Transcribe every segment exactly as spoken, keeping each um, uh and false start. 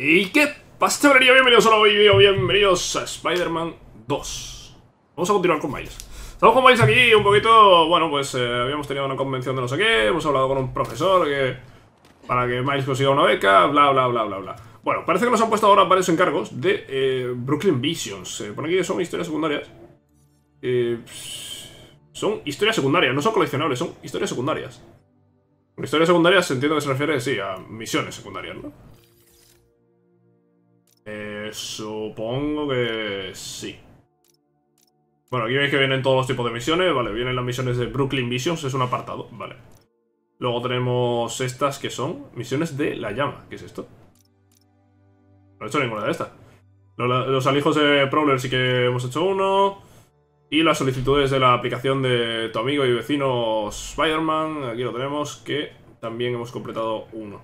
¿Y qué pasa, chavalería? Bienvenidos a un nuevo video, bienvenidos a Spider-Man dos. Vamos a continuar con Miles. Estamos con Miles aquí un poquito... Bueno, pues eh, habíamos tenido una convención de no sé qué. Hemos hablado con un profesor que... Para que Miles consiga una beca, bla, bla, bla, bla, bla. Bueno, parece que nos han puesto ahora varios encargos de eh, Brooklyn Visions. Eh, por aquí son historias secundarias. Eh, son historias secundarias, no son coleccionables, son historias secundarias. Con historias secundarias entiendo que se refiere, sí, a misiones secundarias, ¿no? Eh, supongo que sí. Bueno, aquí veis que vienen todos los tipos de misiones. Vale, vienen las misiones de Brooklyn Visions, es un apartado, vale. Luego tenemos estas que son misiones de la llama. ¿Qué es esto? No he hecho ninguna de estas. Los, los alijos de Prowler sí que hemos hecho uno. Y las solicitudes de la aplicación de tu amigo y vecino Spider-Man. Aquí lo tenemos, que también hemos completado uno.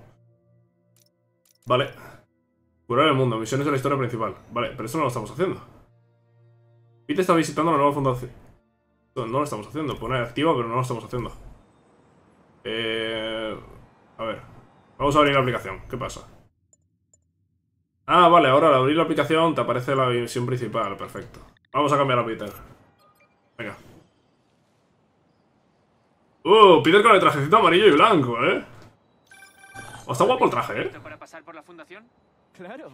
Vale. Curar el mundo, misiones de la historia principal. Vale, pero esto no lo estamos haciendo. Pete está visitando la nueva fundación. No lo estamos haciendo, poner activa, pero no lo estamos haciendo. Eh... A ver, vamos a abrir la aplicación, ¿qué pasa? Ah, vale, ahora al abrir la aplicación te aparece la misión principal, perfecto. Vamos a cambiar a Peter. Venga. Uh, Peter con el trajecito amarillo y blanco, ¿eh? Oh, está guapo el traje, ¿eh? ¿Para pasar por la fundación? Claro,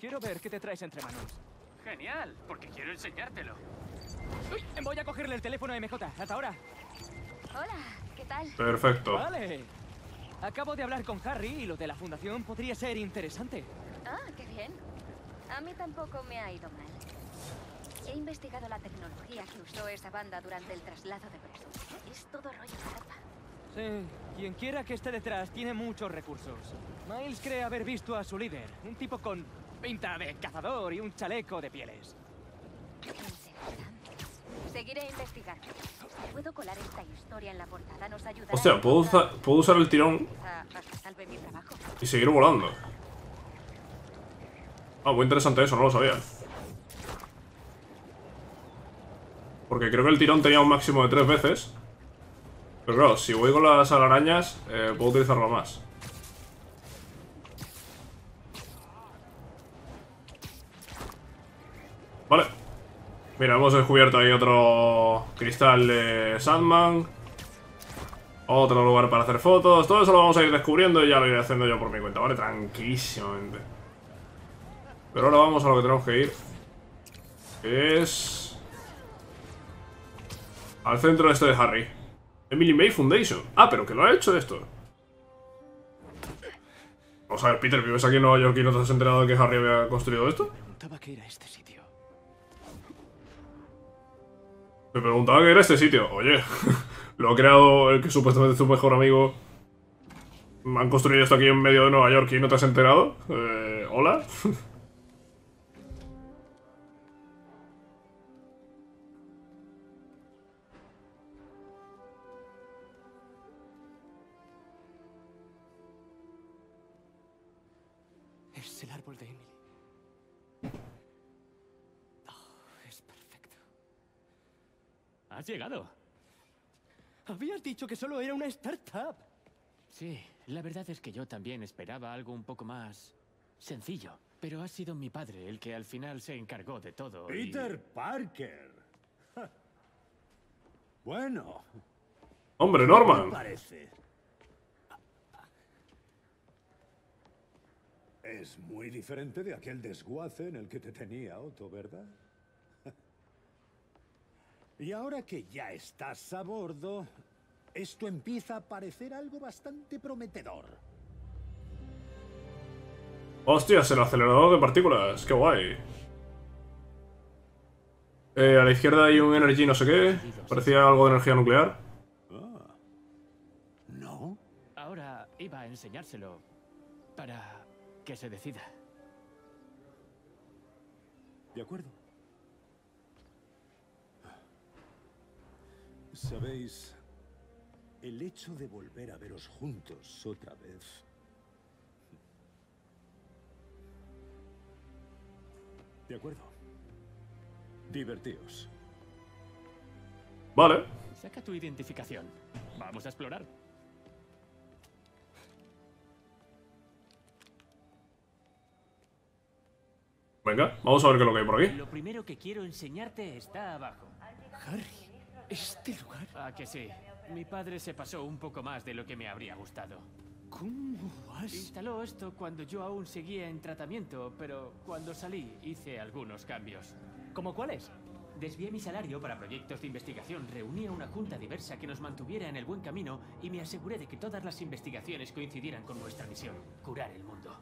quiero ver qué te traes entre manos. Genial, porque quiero enseñártelo. Uy, voy a cogerle el teléfono a M J, hasta ahora. Hola, ¿qué tal? Perfecto. Vale. Acabo de hablar con Harry y lo de la fundación podría ser interesante. Ah, qué bien. A mí tampoco me ha ido mal. He investigado la tecnología que usó esa banda durante el traslado de Brooklyn. Es todo rollo zarpa. Sí, quien quiera que esté detrás tiene muchos recursos. Miles cree haber visto a su líder, un tipo con pinta de cazador y un chaleco de pieles. Seguiré investigando. Si puedo colar esta historia en la portada, nos ayudará. Hostia, ¿puedo, usa puedo usar el tirón y seguir volando? Ah, muy interesante eso, no lo sabía. Porque creo que el tirón tenía un máximo de tres veces. Pero claro, si voy con las arañas, eh, puedo utilizarlo más. Vale. Mira, hemos descubierto ahí otro cristal de Sandman. Otro lugar para hacer fotos. Todo eso lo vamos a ir descubriendo y ya lo iré haciendo yo por mi cuenta, ¿vale? Tranquilísimamente. Pero ahora vamos a lo que tenemos que ir. Que es... al centro este de Harry. Emily May Foundation. Ah, pero que lo ha hecho esto. Vamos a ver, Peter, ¿vives aquí en Nueva York y no te has enterado de que Harry había construido esto? Me preguntaba qué era este sitio. Me preguntaba qué era este sitio. Oye, lo ha creado el que supuestamente es tu mejor amigo. Me han construido esto aquí en medio de Nueva York y no te has enterado. Eh, ¿Hola? Has llegado. Habías dicho que solo era una startup. Sí, la verdad es que yo también esperaba algo un poco más sencillo. Pero ha sido mi padre el que al final se encargó de todo. Peter y... Parker. Bueno. Hombre, Norman. Parece. Es muy diferente de aquel desguace en el que te tenía Otto, ¿verdad? Y ahora que ya estás a bordo, esto empieza a parecer algo bastante prometedor. ¡Hostias! El acelerador de partículas. ¡Qué guay! Eh, a la izquierda hay un energy no sé qué. Parecía algo de energía nuclear. Ah. ¿No? Ahora iba a enseñárselo para que se decida. De acuerdo. Sabéis, el hecho de volver a veros juntos otra vez . De acuerdo. Divertíos. Vale. Saca tu identificación. Vamos a explorar. Venga, vamos a ver qué es lo que hay por aquí. Lo primero que quiero enseñarte está abajo. Harry, ¿este lugar? Ah, que sí. Mi padre se pasó un poco más de lo que me habría gustado. ¿Cómo has...? Instaló esto cuando yo aún seguía en tratamiento, pero cuando salí hice algunos cambios. ¿Cómo cuáles? Desvié mi salario para proyectos de investigación, reuní a una junta diversa que nos mantuviera en el buen camino y me aseguré de que todas las investigaciones coincidieran con nuestra misión, curar el mundo.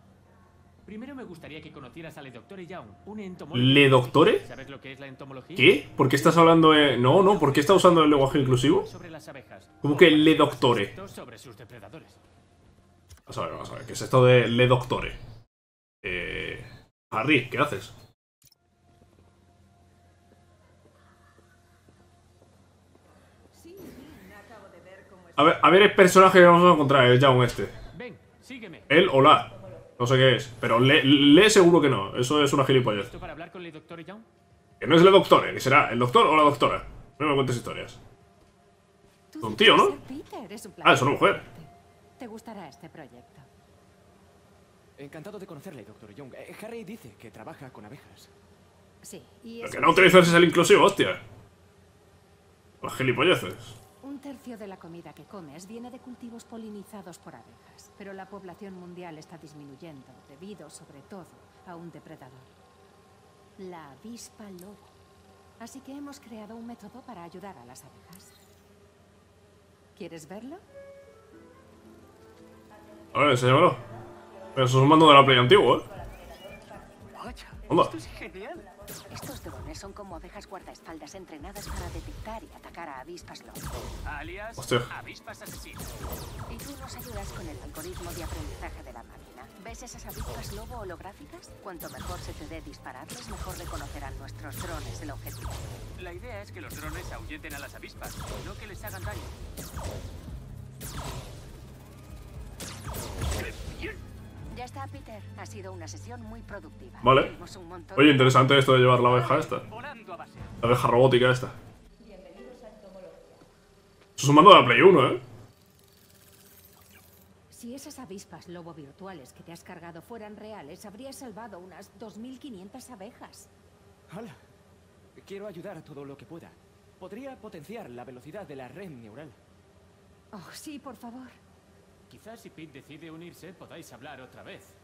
Primero me gustaría que conocieras a Le Doctore Young, un entomólogo... ¿Le Doctore? ¿Sabes lo que es la entomología? ¿Qué? ¿Por qué estás hablando de...? No, no, ¿por qué está usando el lenguaje inclusivo? Sobre las abejas. ¿Cómo que Le Doctore? Sobre sus depredadores. Vamos a ver, vamos a ver, ¿qué es esto de Le Doctore? Eh... Harry, ¿qué haces? A ver, a ver el personaje que vamos a encontrar, el Young este. Ven, sígueme. Él o la. No sé qué es, pero le, le seguro que no. Eso es una gilipollez. ¿Esto para hablar con Le Doctore Young? Que no es Le Doctore, que será el doctor o la doctora. No me cuentes historias. Un tío, ¿no? Ah, es una mujer. Te gustará este proyecto. Encantado de conocerle, Doctor Young. Eh, Harry dice que trabaja con abejas. Sí, y pero que no utilizas el inclusivo, hostia. Los gilipolleces. Un tercio de la comida que comes viene de cultivos polinizados por abejas, pero la población mundial está disminuyendo, debido sobre todo a un depredador, la avispa lobo. Así que hemos creado un método para ayudar a las abejas. ¿Quieres verlo? A ver, enséñamelo. Eso es un mando de la Play antiguo, ¿eh? Onda. Esto es genial. Estos drones son como abejas guardaespaldas entrenadas para detectar y atacar a avispas lobo. Alias, hostia, avispas asesinas. Y tú nos ayudas con el algoritmo de aprendizaje de la máquina. ¿Ves esas avispas lobo holográficas? Cuanto mejor se te dé dispararles, mejor reconocerán nuestros drones el objetivo. La idea es que los drones ahuyenten a las avispas, no que les hagan daño. Ya está, Peter. Ha sido una sesión muy productiva. Vale. Oye, interesante esto de llevar la abeja esta. La abeja robótica esta. Eso es un mando de la Play uno, ¿eh? Si esas avispas lobo virtuales que te has cargado fueran reales, habrías salvado unas dos mil quinientas abejas. Hola. Quiero ayudar a todo lo que pueda. Podría potenciar la velocidad de la red neural. Oh, sí, por favor. Quizás si Pete decide unirse, podáis hablar otra vez.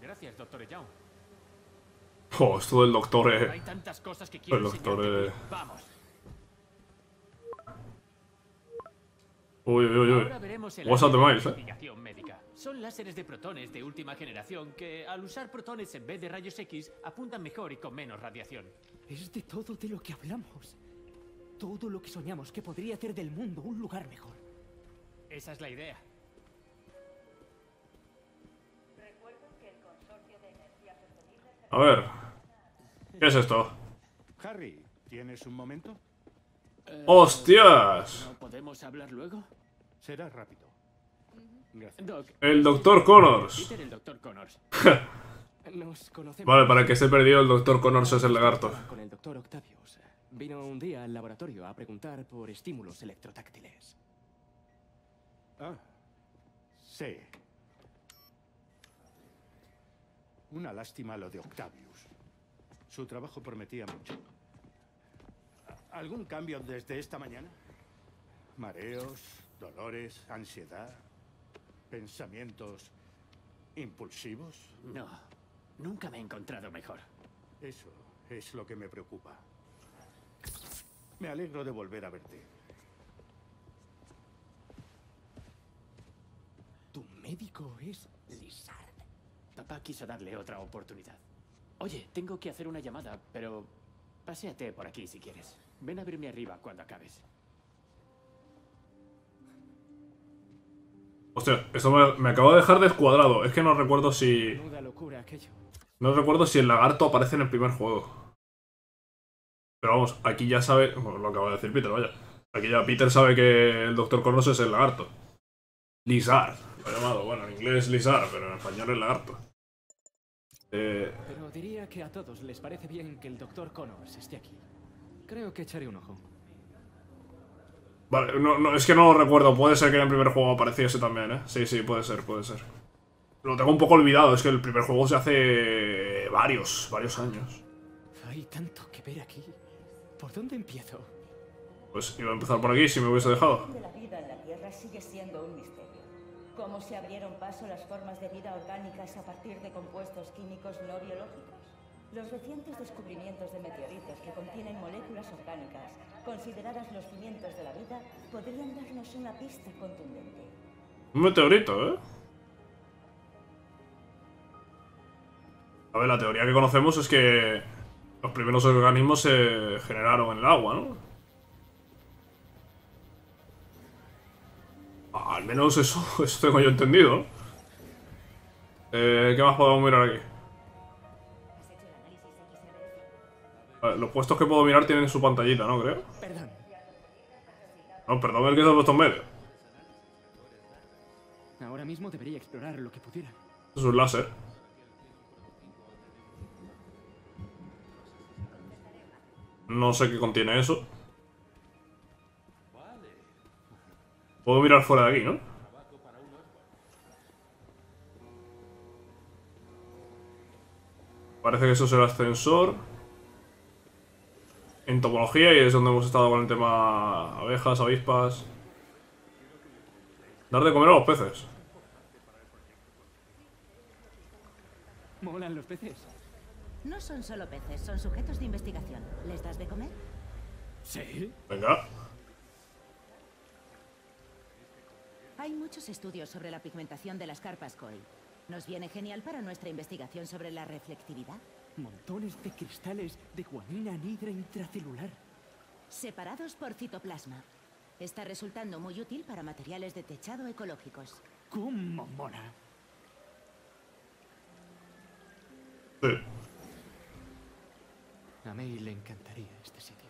Gracias, Doctor Young. Oh, esto del doctor... Eh. Hay tantas cosas que quiero enseñarte. El doctor... Eh. Vamos. Uy, uy, uy. What's up, Miles, eh. Médica. Son láseres de protones de última generación que, al usar protones en vez de rayos X, apuntan mejor y con menos radiación. Es de todo de lo que hablamos. Todo lo que soñamos que podría hacer del mundo un lugar mejor. Esa es la idea. A ver, ¿qué es esto? Harry, ¿tienes un momento? Eh, ¡Hostias! ¿No podemos hablar luego? Será rápido. Gracias. Doc, el Doctor Connors. Peter, el Doctor Connors. Nos conocemos. Vale, para que esté perdido, el Doctor Connors es el lagarto. Con el Doctor Octavius. Vino un día al laboratorio a preguntar por estímulos electrotáctiles. Ah, sí. Una lástima lo de Octavius. Su trabajo prometía mucho. ¿Algún cambio desde esta mañana? Mareos, dolores, ansiedad, pensamientos impulsivos. No, nunca me he encontrado mejor. Eso es lo que me preocupa. Me alegro de volver a verte. Tu médico es Lizard. Papá quiso darle otra oportunidad. Oye, tengo que hacer una llamada, pero paséate por aquí si quieres. Ven a verme arriba cuando acabes. Hostia, esto me, me acabo de dejar descuadrado. Es que no recuerdo si... No recuerdo si el lagarto aparece en el primer juego. Pero vamos, aquí ya sabe... Bueno, lo acabo de decir Peter, vaya. Aquí ya Peter sabe que el Doctor Connors es el lagarto. Lizard. Lo he llamado, bueno, en inglés Lizard, pero en español es lagarto. Eh... Pero diría que a todos les parece bien que el Doctor Connors esté aquí. Creo que echaré un ojo. Vale, no, no, es que no lo recuerdo. Puede ser que en el primer juego apareciese también, ¿eh? Sí, sí, puede ser, puede ser. Lo tengo un poco olvidado, es que el primer juego se hace varios, varios años. Hay tanto que ver aquí. ¿Por dónde empiezo? Pues iba a empezar por aquí si me hubiese dejado. La vida en la Tierra sigue siendo un misterio. ¿Cómo se abrieron paso las formas de vida orgánicas a partir de compuestos químicos no biológicos? Los recientes descubrimientos de meteoritos que contienen moléculas orgánicas, consideradas los cimientos de la vida, podrían darnos una pista contundente. Un meteorito, ¿eh? A ver, la teoría que conocemos es que los primeros organismos se generaron en el agua, ¿no? Ah, al menos eso, eso tengo yo entendido. Eh, ¿Qué más podemos mirar aquí? A ver, los puestos que puedo mirar tienen su pantallita, ¿no? Creo. Perdón. No, perdón, el que se ha puesto en medio. Ahora mismo debería explorar lo que pudiera. Es un láser. No sé qué contiene eso. Puedo mirar fuera de aquí, ¿no? Parece que eso es el ascensor. Entomología, y es donde hemos estado con el tema abejas, avispas. Dar de comer a los peces. ¿Molan los peces? No son solo peces, son sujetos de investigación. ¿Les das de comer? Sí. Venga. Hay muchos estudios sobre la pigmentación de las carpas koi. Nos viene genial para nuestra investigación sobre la reflectividad. Montones de cristales de guanina anhidra intracelular. Separados por citoplasma. Está resultando muy útil para materiales de techado ecológicos. ¡Cómo mola! Sí. A May le encantaría este sitio.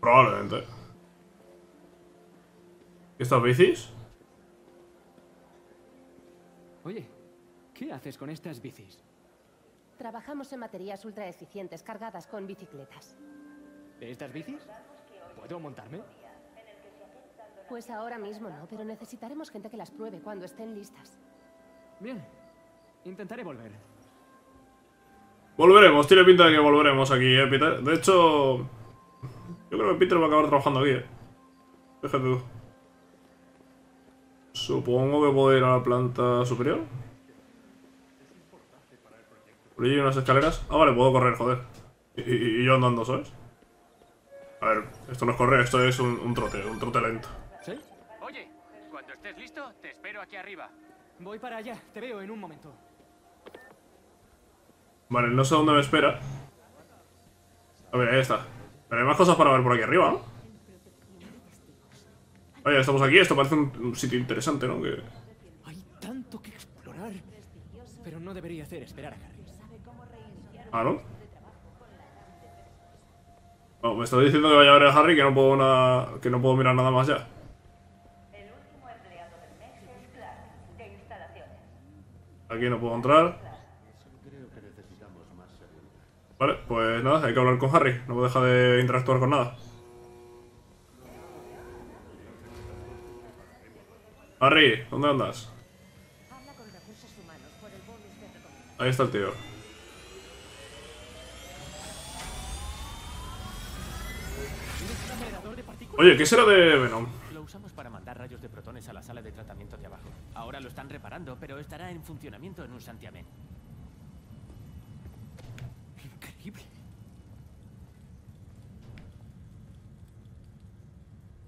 Probablemente. ¿Estas bicis? Oye, ¿qué haces con estas bicis? Trabajamos en baterías ultra eficientes cargadas con bicicletas. ¿De estas bicis? ¿Puedo montarme? Pues ahora mismo no, pero necesitaremos gente que las pruebe cuando estén listas. Bien, intentaré volver. Volveremos, tiene pinta de que volveremos aquí, eh, Peter. De hecho, yo creo que Peter va a acabar trabajando aquí, eh. Fíjate tú. Supongo que puedo ir a la planta superior. Por ahí hay unas escaleras. Ah, vale, puedo correr, joder. Y, y, y yo andando, ¿sabes? A ver, esto no es correr, esto es un, un trote, un trote lento. ¿Sí? Oye, cuando estés listo, te espero aquí arriba. Voy para allá, te veo en un momento. Vale, no sé dónde me espera. A ver, ahí está. Pero hay más cosas para ver por aquí arriba, ¿no? Vaya, estamos aquí, esto parece un, un sitio interesante, ¿no? Que... Hay tanto que explorar. Pero no debería hacer esperar a Harry. Ah, ¿no? No, me está diciendo que vaya a ver a Harry, que no puedo una... que no puedo mirar nada más ya. Aquí no puedo entrar. Vale, pues nada, hay que hablar con Harry. No me deja de interactuar con nada. Harry, ¿dónde andas? Ahí está el tío. Oye, ¿qué será de Venom? Lo usamos para mandar rayos de protones a la sala de tratamiento de abajo. Ahora lo están reparando, pero estará en funcionamiento en un santiamén.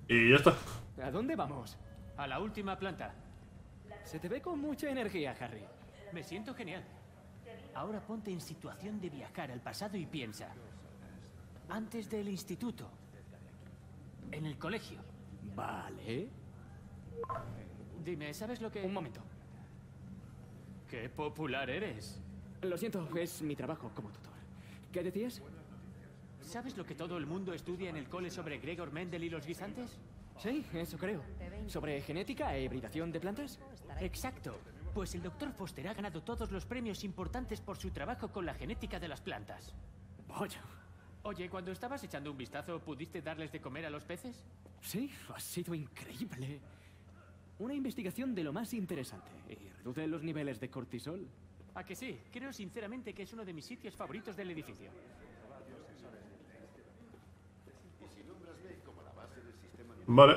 Y ya está. ¿A dónde vamos? A la última planta. Se te ve con mucha energía, Harry. Me siento genial. Ahora ponte en situación de viajar al pasado y piensa. Antes del instituto. En el colegio. Vale. Dime, ¿sabes lo que...? Un momento. Qué popular eres. Lo siento, es mi trabajo como tutor. ¿Qué decías? ¿Sabes lo que todo el mundo estudia en el cole sobre Gregor Mendel y los guisantes? Sí, eso creo. ¿Sobre genética e hibridación de plantas? Exacto. Pues el doctor Foster ha ganado todos los premios importantes por su trabajo con la genética de las plantas. Vaya. Oye, cuando estabas echando un vistazo, ¿pudiste darles de comer a los peces? Sí, ha sido increíble. Una investigación de lo más interesante. Y reduce los niveles de cortisol. ¿A que sí? Creo sinceramente que es uno de mis sitios favoritos del edificio. Vale.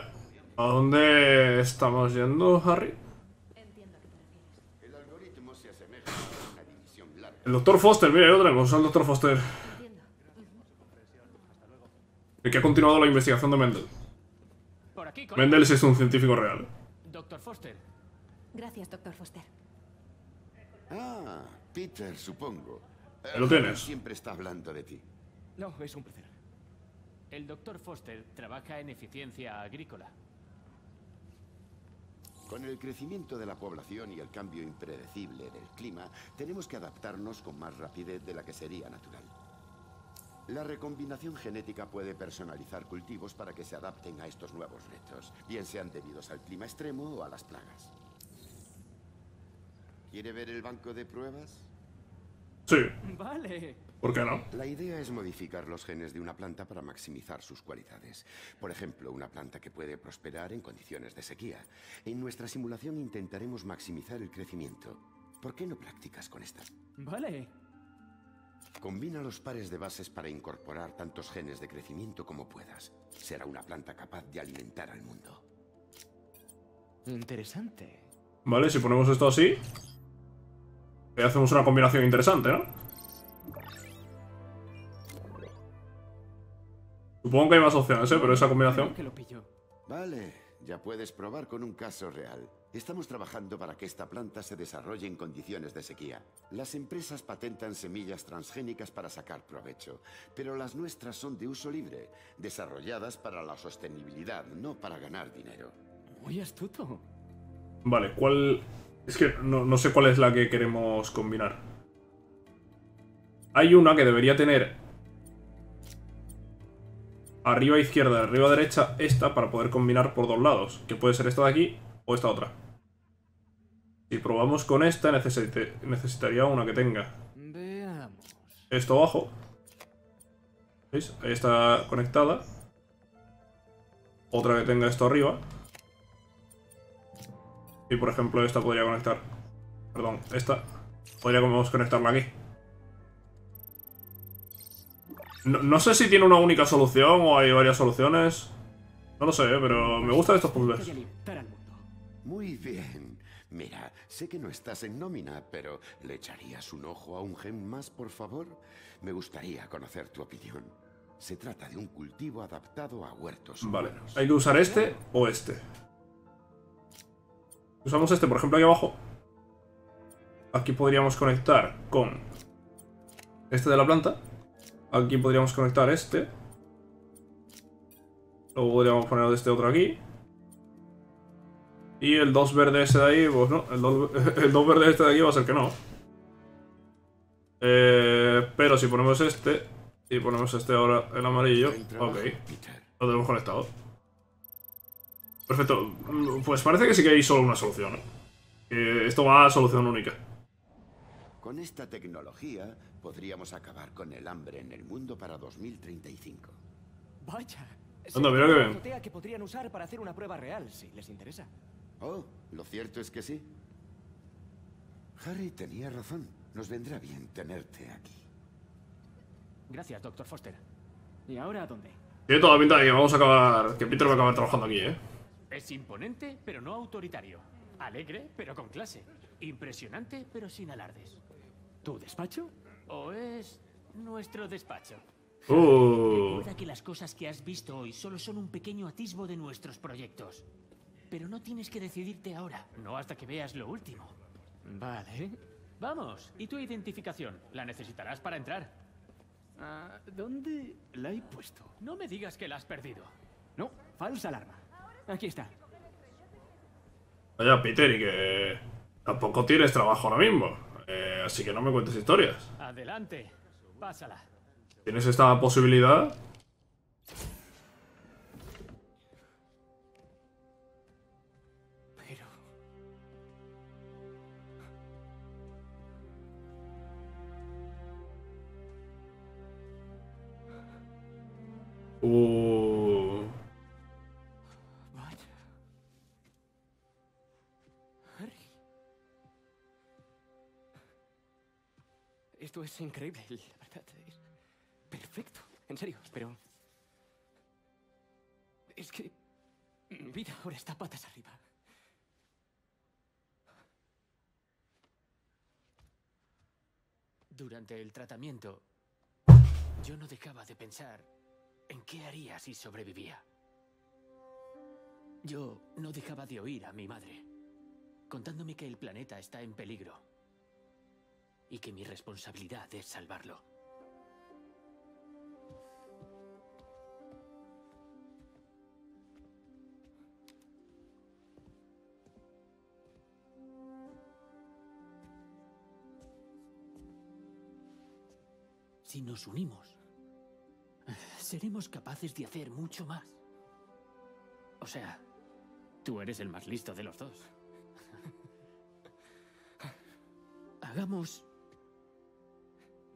¿A dónde estamos yendo, Harry? El doctor Foster, mira, hay otra cosa, el doctor Foster. El que ha continuado la investigación de Mendel. Mendel es un científico real. Doctor Foster. Gracias, doctor Foster. Ah, Peter, supongo. Lo tienes. Siempre está hablando de ti. No, es un placer. El doctor Foster trabaja en eficiencia agrícola. Con el crecimiento de la población y el cambio impredecible del clima, tenemos que adaptarnos con más rapidez de la que sería natural. La recombinación genética puede personalizar cultivos para que se adapten a estos nuevos retos, bien sean debidos al clima extremo o a las plagas. ¿Quiere ver el banco de pruebas? Sí. Vale. ¿Por qué no? La idea es modificar los genes de una planta para maximizar sus cualidades. Por ejemplo, una planta que puede prosperar en condiciones de sequía. En nuestra simulación intentaremos maximizar el crecimiento. ¿Por qué no practicas con estas? Vale. Combina los pares de bases para incorporar tantos genes de crecimiento como puedas. Será una planta capaz de alimentar al mundo. Interesante. Vale, si ponemos esto así... hacemos una combinación interesante, ¿no? Supongo que hay más opciones, ¿eh? Pero esa combinación... Vale, ya puedes probar con un caso real. Estamos trabajando para que esta planta se desarrolle en condiciones de sequía. Las empresas patentan semillas transgénicas para sacar provecho, pero las nuestras son de uso libre, desarrolladas para la sostenibilidad, no para ganar dinero. Muy astuto. Vale, ¿cuál...? Es que no, no sé cuál es la que queremos combinar. Hay una que debería tener arriba izquierda, arriba derecha, esta, para poder combinar por dos lados. Que puede ser esta de aquí o esta otra. Si probamos con esta, necesite, necesitaría una que tenga esto abajo. ¿Veis? Ahí está conectada. Otra que tenga esto arriba. Y por ejemplo esta podría conectar. Perdón, esta. Podríamos conectarla aquí. No, no sé si tiene una única solución o hay varias soluciones. No lo sé, pero me gustan estos puzzles. Muy bien. Mira, sé que no estás en nómina, pero ¿le echarías un ojo a un gen más, por favor? Me gustaría conocer tu opinión. Se trata de un cultivo adaptado a huertos. Vale, humanos. Hay que usar este o este. Usamos este, por ejemplo, aquí abajo. Aquí podríamos conectar con este de la planta. Aquí podríamos conectar este. Luego podríamos poner este otro aquí. Y el dos verde ese de ahí, pues no. El dos verde este de aquí va a ser que no. Eh, pero si ponemos este y ponemos este ahora, el amarillo. Ok. Lo tenemos conectado. Perfecto, pues parece que sí que hay solo una solución, ¿eh? Eh, esto va a solución única. Con esta tecnología podríamos acabar con el hambre en el mundo para dos mil treinta y cinco. Vaya, anda, mira que bien. Que podrían usar para hacer una prueba real, si les interesa. Oh, lo cierto es que sí. Harry tenía razón. Nos vendrá bien tenerte aquí. Gracias, doctor Foster. ¿Y ahora a dónde? Tiene toda la pinta de que vamos a acabar, que Peter va a acabar trabajando aquí, ¿eh? Es imponente, pero no autoritario. Alegre, pero con clase. Impresionante, pero sin alardes. ¿Tu despacho? ¿O es nuestro despacho? Uh. Recuerda que las cosas que has visto hoy solo son un pequeño atisbo de nuestros proyectos. Pero no tienes que decidirte ahora, no hasta que veas lo último. Vale. Vamos, ¿y tu identificación? La necesitarás para entrar. Uh, ¿Dónde la he puesto? No me digas que la has perdido. No, falsa alarma. Aquí está. Vaya, Peter, y que tampoco tienes trabajo ahora mismo, eh, así que no me cuentes historias. Adelante, pásala. ¿Tienes esta posibilidad? Pero... Uh... Esto es increíble, la verdad. Es perfecto, en serio, pero... es que mi vida ahora está patas arriba. Durante el tratamiento, yo no dejaba de pensar en qué haría si sobrevivía. Yo no dejaba de oír a mi madre, contándome que el planeta está en peligro y que mi responsabilidad es salvarlo. Si nos unimos, seremos capaces de hacer mucho más. O sea, tú eres el más listo de los dos. Hagamos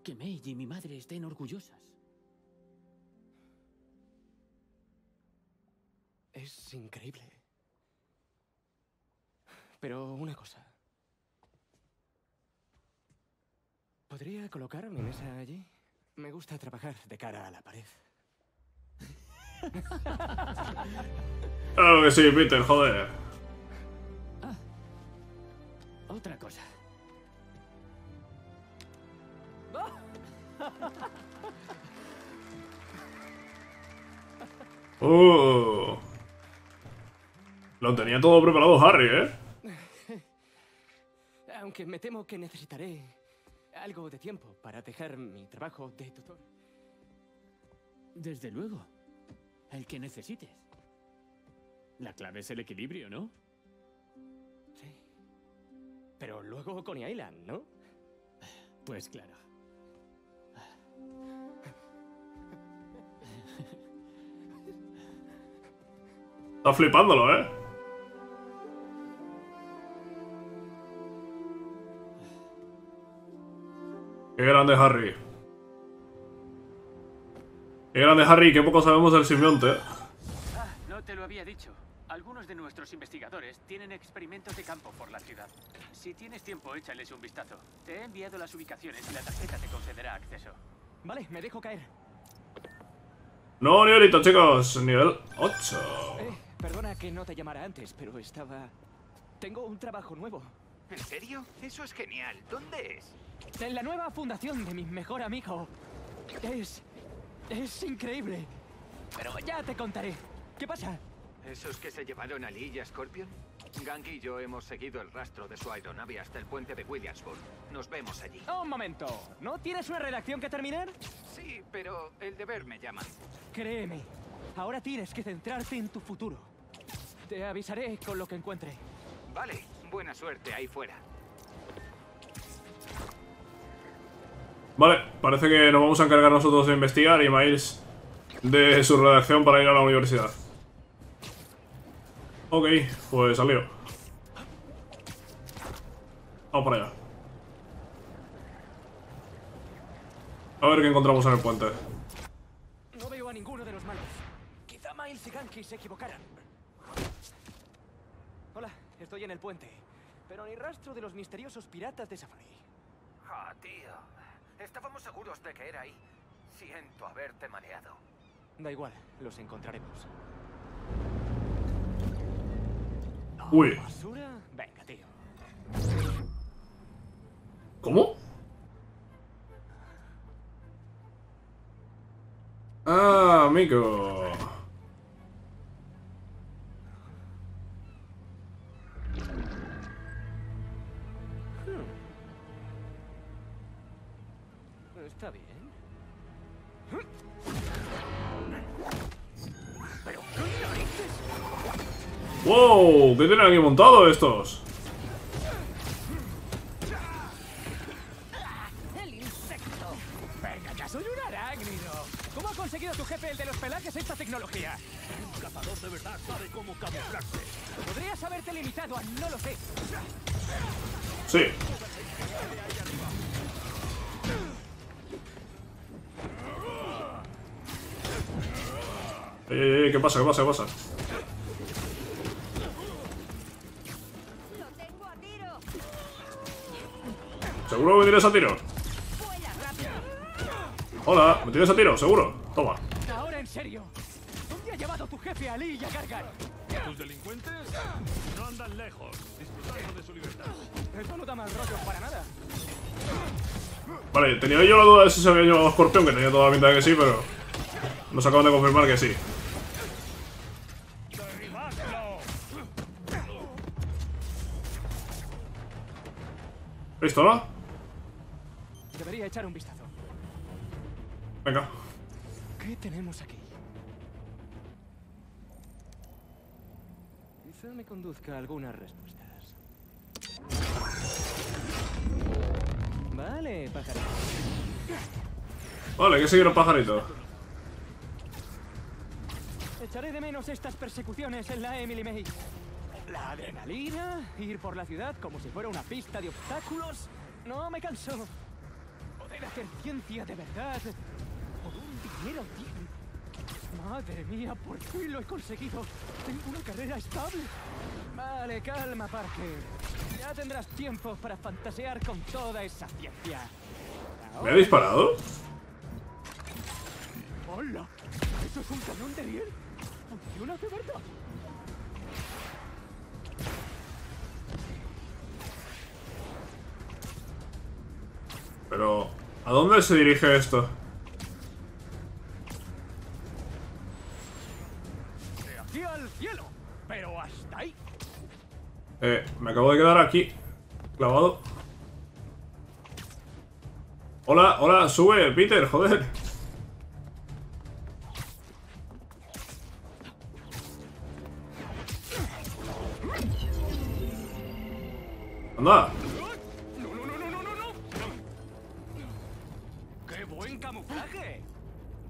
que May y mi madre estén orgullosas. Es increíble. Pero una cosa. ¿Podría colocar mi mesa allí? Me gusta trabajar de cara a la pared. Claro que sí, Peter, joder. Ah, otra cosa. Uh, lo tenía todo preparado Harry, ¿eh? Aunque me temo que necesitaré algo de tiempo para dejar mi trabajo de tutor. Desde luego. El que necesites. La clave es el equilibrio, ¿no? Sí. Pero luego con Island, ¿no? Pues claro. Está flipándolo, ¿eh? Qué grande Harry. Qué grande Harry, qué poco sabemos del simbionte. Ah, no te lo había dicho. Algunos de nuestros investigadores tienen experimentos de campo por la ciudad. Si tienes tiempo, échales un vistazo. Te he enviado las ubicaciones y la tarjeta te concederá acceso. Vale, me dejo caer. No, ni ahorita, chicos. Nivel ocho. Eh, perdona que no te llamara antes, pero estaba... tengo un trabajo nuevo. ¿En serio? Eso es genial. ¿Dónde es? En la nueva fundación de mi mejor amigo. Es... es increíble. Pero ya te contaré. ¿Qué pasa? ¿Esos que se llevaron a Lee y a Scorpion? Gang y yo hemos seguido el rastro de su aeronave hasta el puente de Williamsburg. Nos vemos allí. Un momento. ¿No tienes una redacción que terminar? Sí, pero el deber me llama. Créeme, ahora tienes que centrarte en tu futuro. Te avisaré con lo que encuentre. Vale, buena suerte ahí fuera. Vale, parece que nos vamos a encargar nosotros de investigar y Miles de su redacción para ir a la universidad. Ok, pues salió. Vamos para allá. A ver qué encontramos en el puente. No veo a ninguno de los malos. Quizá Miles y Ganky se equivocaran. Hola, estoy en el puente, pero ni rastro de los misteriosos piratas de Safari. Ah, tío. Estábamos seguros de que era ahí. Siento haberte mareado. Da igual, los encontraremos. Uy. ¿Basura? Venga, tío. ¿Cómo? Ah, amigo. Está bien. ¡Wow! ¿Qué tienen aquí montado estos? El insecto. Venga, ya soy un arácnido. ¿Cómo ha conseguido tu jefe, el de los pelajes, esta tecnología? Un cazador de verdad sabe cómo camuflarse. Podrías haberte limitado a no lo sé. Sí. Eh, eh, eh, ¿qué pasa? ¿Qué pasa? ¿Qué pasa? Seguro que me tienes a tiro. Vuela. Hola, me tienes a tiro, seguro. Toma. Ahora en serio. ¿Dónde ha llevado tu jefe a Lee y a Gargan? Tus delincuentes no andan lejos, disfrutando de su libertad. Esto no da mal rollo para nada. Vale, tenía yo la duda de si se había llevado a Scorpion, que tenía toda la pinta de que sí, pero nos acaban de confirmar que sí. ¿Listo, no? Debería echar un vistazo. Venga. ¿Qué tenemos aquí? Quizá me conduzca a algunas respuestas. Vale, pajarito. Vale, que siguieron pajarito. Echaré de menos estas persecuciones en la Emily May. La adrenalina, ir por la ciudad como si fuera una pista de obstáculos. No me canso. Poder hacer ciencia de verdad por un dinero digno. Madre mía, por fin lo he conseguido. Tengo una carrera estable. Vale, calma, Parker. Ya tendrás tiempo para fantasear con toda esa ciencia. ¿Me ha disparado? ¡Hola! ¿Eso es un cañón de riel? ¿Funciona de verdad? Pero, ¿a dónde se dirige esto? De aquí al cielo, pero hasta ahí. Eh, me acabo de quedar aquí, clavado. Hola, hola, sube, Peter, joder. Anda.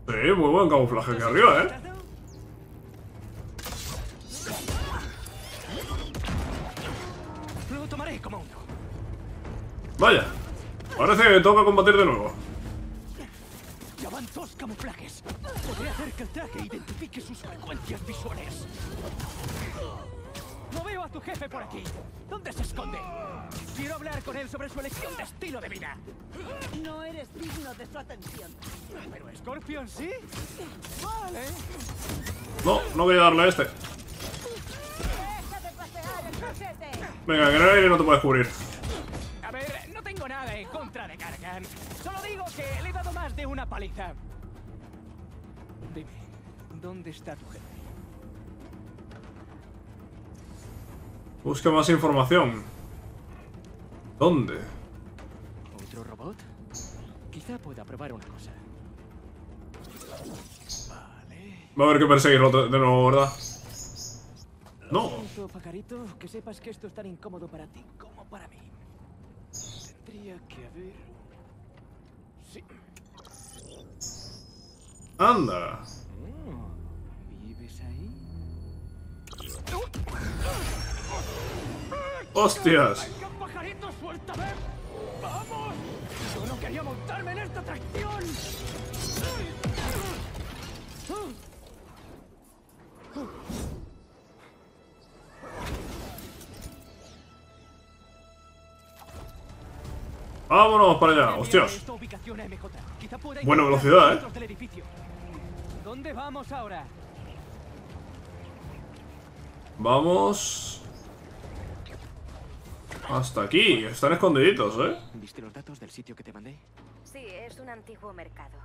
Sí, muy buen camuflaje aquí arriba, eh. Lo tomaré como uno. Vaya, parece que toca combatir de nuevo. Ya van dos camuflajes. Podré hacer que el traje identifique sus frecuencias visuales. No veo a tu jefe por aquí. ¿Dónde se esconde? Quiero hablar con él sobre su elección de estilo de vida. No eres digno de su atención. Pero Scorpion sí. Vale. No, no voy a darle a este. Deja de pasear el cachete. Venga, que en el aire no te puedes cubrir. A ver, no tengo nada en contra de Gargan. Solo digo que le he dado más de una paliza. Dime, ¿dónde está tu jefe? Busca más información. ¿Dónde? ¿Otro robot? Quizá pueda probar una cosa. Vale. Va a haber que perseguirlo de nuevo, ¿verdad? No. Siento, pajarito, que sepas que esto es tan incómodo para ti como para mí. Tendría que haber... Sí. Anda. Oh, ¿vives ahí? ¡Hostias! ¡Pajarito, suéltame! ¡Vamos! Yo no quería montarme en esta atracción. ¡Vámonos para allá! ¡Hostias! Buena velocidad, ¿eh? ¿Dónde vamos ahora? Vamos... Hasta aquí, están escondiditos, ¿eh? ¿Viste los datos del sitio que te mandé? Sí, es un antiguo mercado.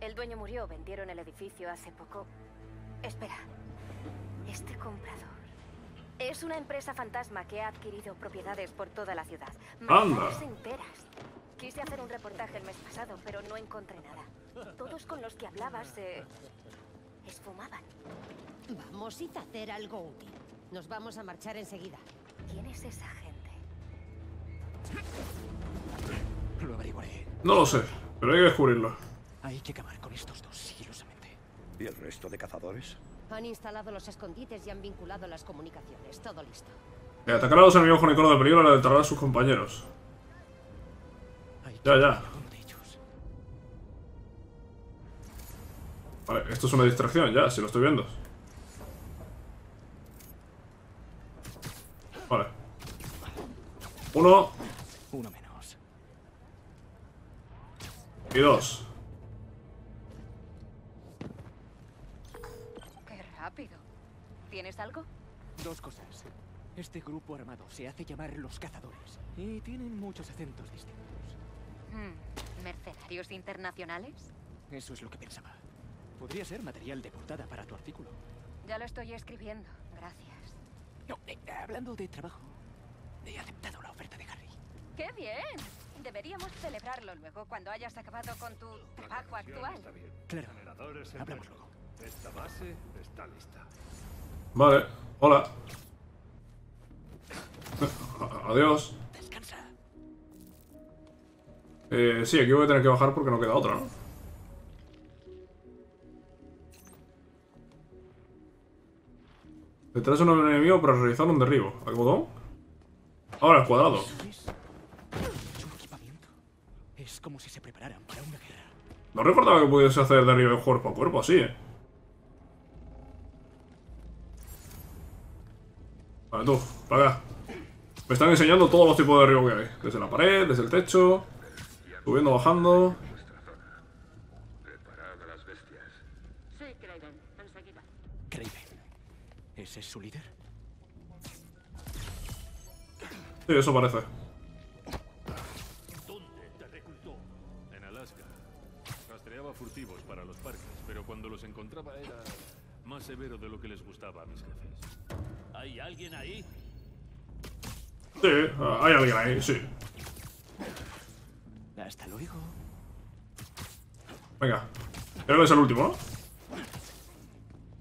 El dueño murió, vendieron el edificio hace poco. Espera, este comprador... Es una empresa fantasma que ha adquirido propiedades por toda la ciudad. Manzanas enteras. Quise hacer un reportaje el mes pasado, pero no encontré nada. Todos con los que hablabas se... Eh, esfumaban. Vamos a hacer algo útil. Nos vamos a marchar enseguida. ¿Quién es esa gente? Lo averiguaré. No lo sé, pero hay que descubrirlo. Hay que acabar con estos dos sigilosamente. ¿Y el resto de cazadores? Han instalado los escondites y han vinculado las comunicaciones. Todo listo. Eh, atacar a los enemigos con el coro de peligro al deterrar a sus compañeros. Ya, ya. Vale, esto es una distracción, ya, si lo estoy viendo. Vale. Uno. Uno menos. Y dos. ¿Tienes algo? Dos cosas. Este grupo armado se hace llamar los cazadores y tienen muchos acentos distintos. Mm, ¿mercenarios internacionales? Eso es lo que pensaba. Podría ser material de portada para tu artículo. Ya lo estoy escribiendo, gracias. No, eh, hablando de trabajo, he aceptado la oferta de Harry. ¡Qué bien! Deberíamos celebrarlo luego cuando hayas acabado con tu trabajo actual. Está bien. Claro, hablamos luego. Esta base está lista. Vale, hola. Adiós. Descansa. Eh, sí, aquí voy a tener que bajar porque no queda otra, ¿no? Detrás de un enemigo para realizar un derribo. ¿Al botón? Ahora el cuadrado. Es como si se prepararan para una guerra. No recordaba que pudiese hacer derribo cuerpo a cuerpo así, eh. Vale, tú, para acá. Me están enseñando todos los tipos de derribo que hay. Desde la pared, desde el techo, subiendo, bajando. Preparad a las bestias. Sí, Kraven, enseguida. Kraven. ¿Ese es su líder? Sí, eso parece. ¿Dónde te reclutó? En Alaska. Rastreaba furtivos para los parques, pero cuando los encontraba era más severo de lo que les gustaba a mis jefes. ¿Hay alguien ahí? Sí, hay alguien ahí, sí. Hasta luego. Venga. Creo que es el último, ¿no?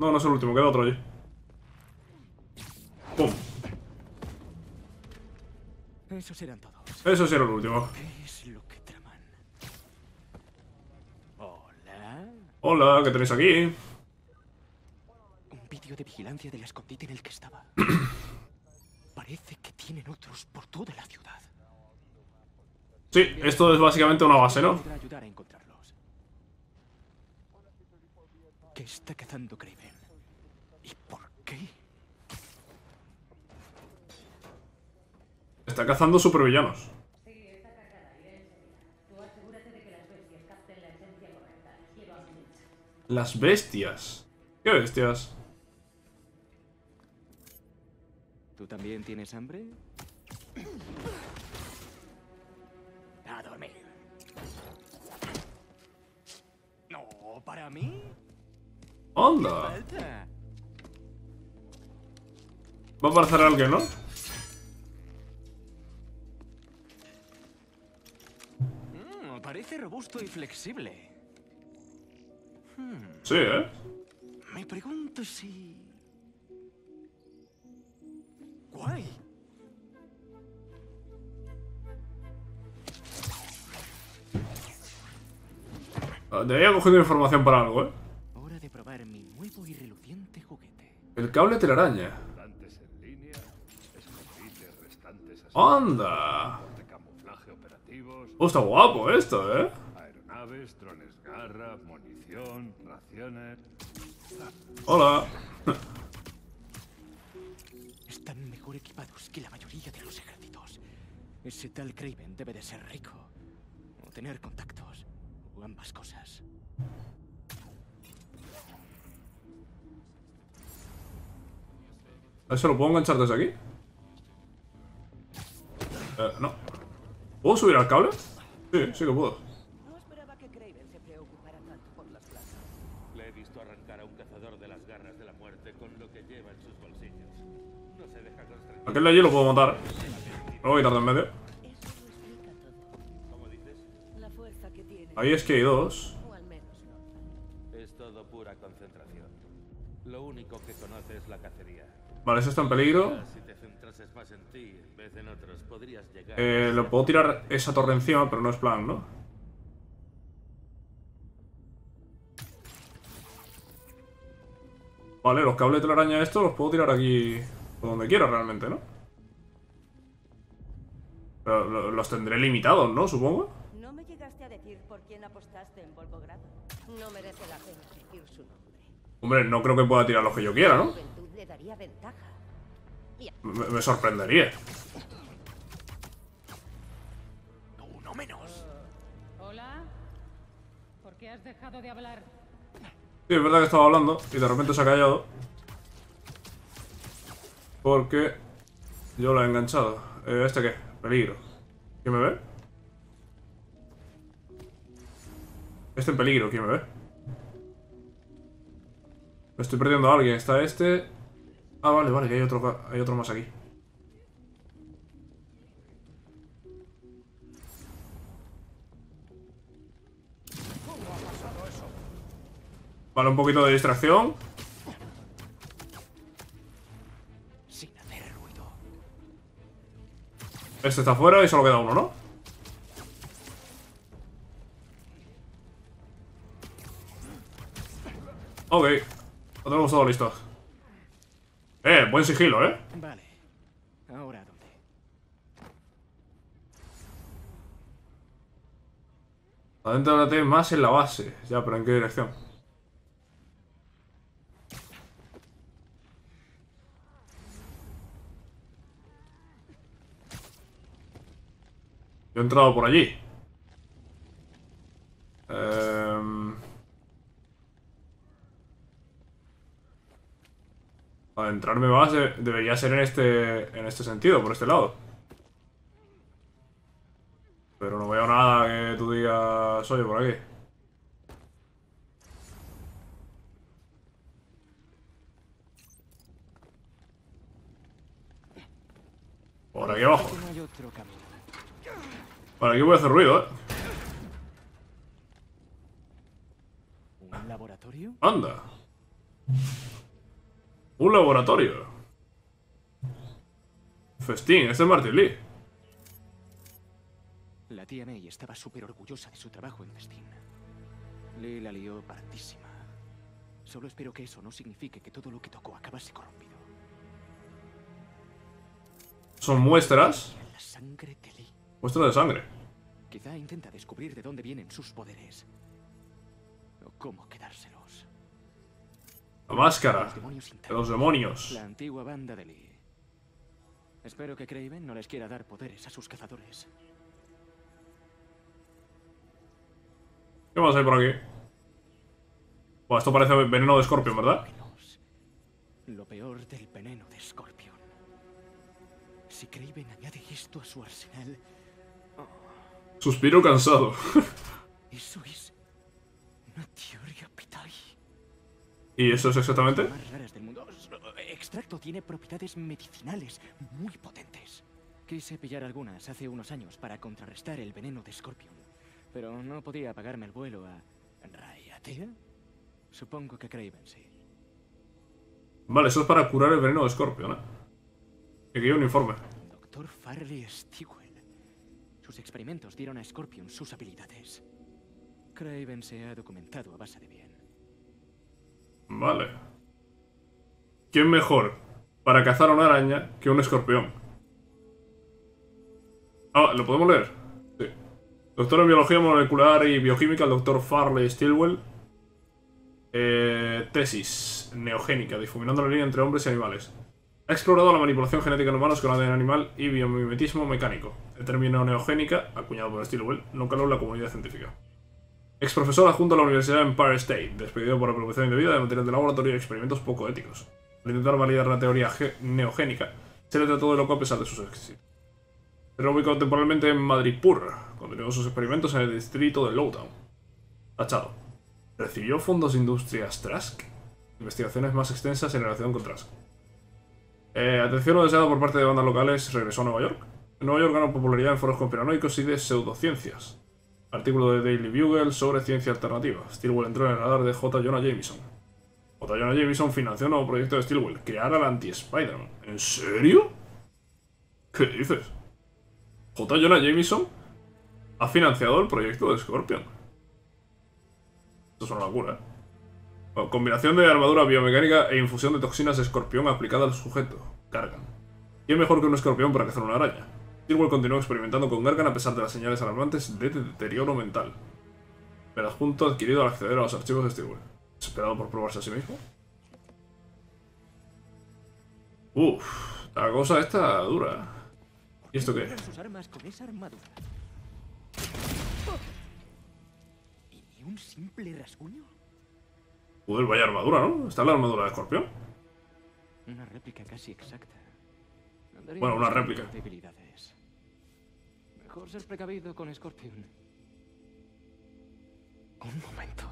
No, no es el último, queda otro allí. ¡Pum! Esos eran todos. Esos eran el último. ¿Qué es lo que traman? Hola. Hola, ¿qué tenéis aquí? De vigilancia del escondite en el que estaba. Parece que tienen otros por toda la ciudad. Sí, esto es básicamente una base, ¿no? Ayudar a encontrarlos. ¿Qué está cazando Kraven? ¿Y por qué? Está cazando supervillanos. Las bestias. ¿Qué bestias? ¿Tú también tienes hambre? A dormir. No, para mí. ¡Onda! Va a aparecer alguien, ¿no? Mm, parece robusto y flexible. Hmm. Sí, ¿eh? Me pregunto si... Guay. Debería cogido información para algo, ¿eh? Hora de probar mi nuevo y reluciente juguete. El cable telaraña. En línea, ¡anda! Oh, está guapo esto, ¿eh? Aeronaves, drones, garra, munición, raciones. Hola. Están mejor equipados que la mayoría de los ejércitos. Ese tal Kraven debe de ser rico. O tener contactos. O ambas cosas. ¿Eso lo puedo enganchar desde aquí? Eh, no. ¿Puedo subir al cable? Sí, sí que puedo. No esperaba que Kraven se preocupara tanto por las plazas. Le he visto arrancar a un cazador de las garras de la muerte con lo que lleva en sus bolsillos. Aquel de allí lo puedo matar. Lo voy a quitar de en medio. Ahí es que hay dos. Es todo pura concentración. Lo único que conoce es la cacería. Vale, eso está en peligro. Eh, lo puedo tirar esa torre encima, pero no es plan, ¿no? Vale, los cables de la araña estos los puedo tirar aquí. Por donde quiera realmente, ¿no? Pero los tendré limitados, ¿no? Supongo. No me llegaste a decir por quién apostaste en Volgogrado. No merece la pena decir su nombre. Hombre, no creo que pueda tirar lo que yo quiera, ¿no? Le daría ventaja. Me, me sorprendería. Uno menos. Uh, Hola. ¿Por qué has dejado de hablar? Sí, es verdad que estaba hablando y de repente se ha callado. Porque yo lo he enganchado. Eh, ¿Este qué? Peligro. ¿Quién me ve? Este en peligro, ¿quién me ve? Me estoy perdiendo a alguien. Está este. Ah, vale, vale, que hay otro, hay otro más aquí. Vale, un poquito de distracción. Sin hacer ruido. Este está fuera y solo queda uno, ¿no? Ok, lo tenemos todo listo. Eh, buen sigilo, ¿eh? Vale. Ahora, ¿dónde? Adéntrate más en la base. Ya, pero ¿en qué dirección? Yo he entrado por allí. Eh... Adentrarme más de... debería ser en este en este sentido, por este lado. Pero no veo nada que tú digas, oye, por aquí. Por aquí abajo. Vale, aquí voy a hacer ruido, ¿eh? ¿Un laboratorio? ¡Anda! ¡Un laboratorio! Festín, este es Marty Lee. La tía May estaba súper orgullosa de su trabajo en Festín. Lee la lió partísima. Solo espero que eso no signifique que todo lo que tocó acabase corrompido. ¿Son muestras? La sangre de Lee. Muestra de sangre. Quizá intenta descubrir de dónde vienen sus poderes. O cómo quedárselos. La máscara. Los demonios. Los demonios. La antigua banda de Lee. Espero que Kraven no les quiera dar poderes a sus cazadores. ¿Qué más hay por aquí? Bueno, esto parece veneno de Scorpion, ¿verdad? Lo peor del veneno de Scorpion. Si Kraven añade esto a su arsenal... Suspiro cansado. Eso es una teoría Pitai. ¿Y eso es exactamente? Más raras del mundo. Extracto tiene propiedades medicinales muy potentes. Quise pillar algunas hace unos años para contrarrestar el veneno de Scorpion, pero no podía pagarme el vuelo a Raiatea. Supongo que Kraven sí. Vale, eso es para curar el veneno de Scorpion, ¿eh? Aquí hay un informe. Doctor Farley Stewart. Sus experimentos dieron a Scorpion sus habilidades. Kraven se ha documentado a base de bien. Vale. ¿Quién mejor para cazar a una araña que un escorpión? Ah, ¿lo podemos leer? Sí. Doctor en Biología Molecular y Bioquímica, el doctor Farley Stilwell. Eh, tesis neogénica, difuminando la línea entre hombres y animales. Ha explorado la manipulación genética en humanos con A D N animal y biomimetismo mecánico. El término neogénica, acuñado por Stilwell, no caló en la comunidad científica. Ex profesor adjunto a la Universidad Empire State, despedido por apropiación indebida de material de laboratorio y experimentos poco éticos. Al intentar validar la teoría neogénica, se le trató de loco a pesar de sus éxitos. Se reubicó temporalmente en Madripur, continuó sus experimentos en el distrito de Lowtown. Tachado. Recibió fondos de industrias Trask, investigaciones más extensas en relación con Trask. Eh, atención no deseada por parte de bandas locales, regresó a Nueva York. En Nueva York ganó popularidad en foros conspiranoicos y de pseudociencias. Artículo de Daily Bugle sobre ciencia alternativa. Stilwell entró en el radar de J. Jonah Jameson. J. Jonah Jameson financió un nuevo proyecto de Stilwell, crear al anti-Spider-Man. ¿En serio? ¿Qué dices? J. Jonah Jameson ha financiado el proyecto de Scorpion. Esto es una locura, ¿eh? Combinación de armadura biomecánica e infusión de toxinas de escorpión aplicada al sujeto, Gargan. ¿Quién mejor que un escorpión para cazar una araña? Stilwell continuó experimentando con Gargan a pesar de las señales alarmantes de deterioro mental. El adjunto adquirido al acceder a los archivos de Stilwell. ¿Esperado por probarse a sí mismo? Uff, la cosa está dura. ¿Y esto qué? ¿Y un simple rasguño? Joder, vaya armadura, ¿no? ¿Está la armadura de escorpión? Una réplica casi exacta. Bueno, una réplica. Mejor ser precavido con Scorpion. Un momento.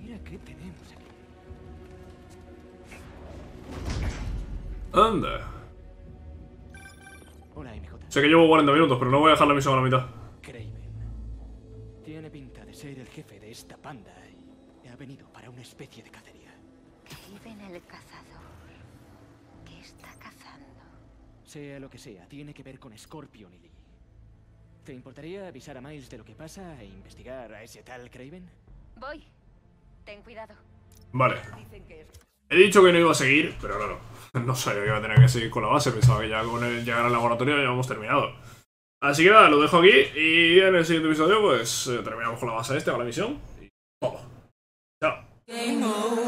Mira qué tenemos aquí. Anda. Hola, M J. Sé que llevo cuarenta minutos, pero no voy a dejar la misión a la mitad. Kraven. Tiene pinta de ser el jefe de esta panda y ha venido para una especie de cacería. Kraven el cazador. ¿Qué está cazando? Sea lo que sea, tiene que ver con Scorpion y Lee. ¿Te importaría avisar a Miles de lo que pasa e investigar a ese tal Kraven? Voy. Ten cuidado. Vale. Dicen que es... He dicho que no iba a seguir, pero claro, no sabía que iba a tener que seguir con la base. Pensaba que ya con el llegar al laboratorio ya habíamos terminado. Así que nada, lo dejo aquí y en el siguiente episodio pues terminamos con la base esta, con la misión y todo. Chao.